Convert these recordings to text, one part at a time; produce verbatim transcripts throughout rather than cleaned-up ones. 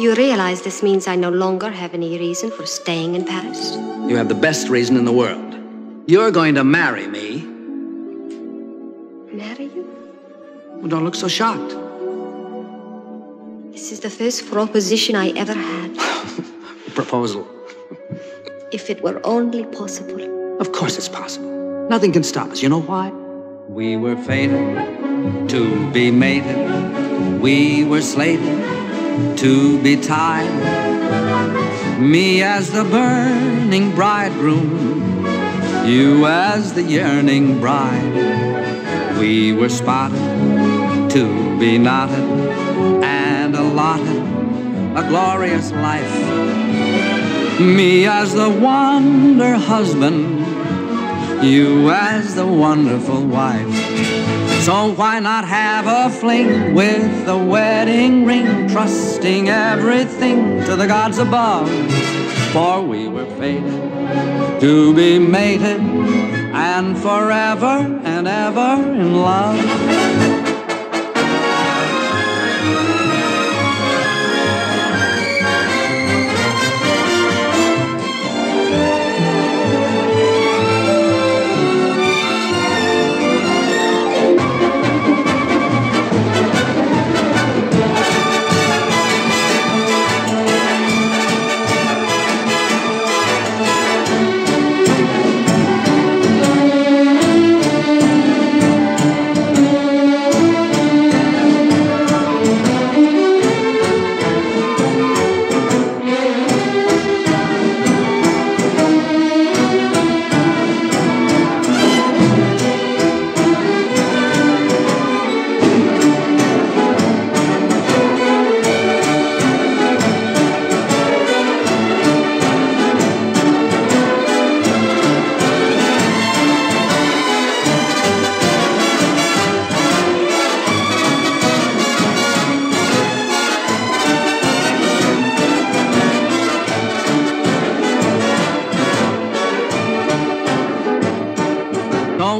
You realize this means I no longer have any reason for staying in Paris? You have the best reason in the world. You're going to marry me. Marry you? Well, don't look so shocked. This is the first proposition I ever had. Proposal. If it were only possible. Of course it's possible. Nothing can stop us. You know why? We were fated to be mated. We were slated to be tied. Me as the burning bridegroom, you as the yearning bride. We were spotted to be knotted and allotted a glorious life. Me as the wonder husband, you as the wonderful wife. So why not have a fling with the wedding ring, trusting everything to the gods above? For we were fated to be mated, and forever and ever in love.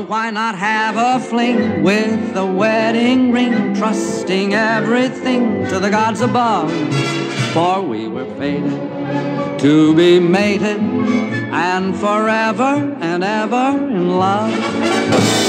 Why not have a fling with the wedding ring, trusting everything to the gods above? For we were fated to be mated, and forever and ever in love.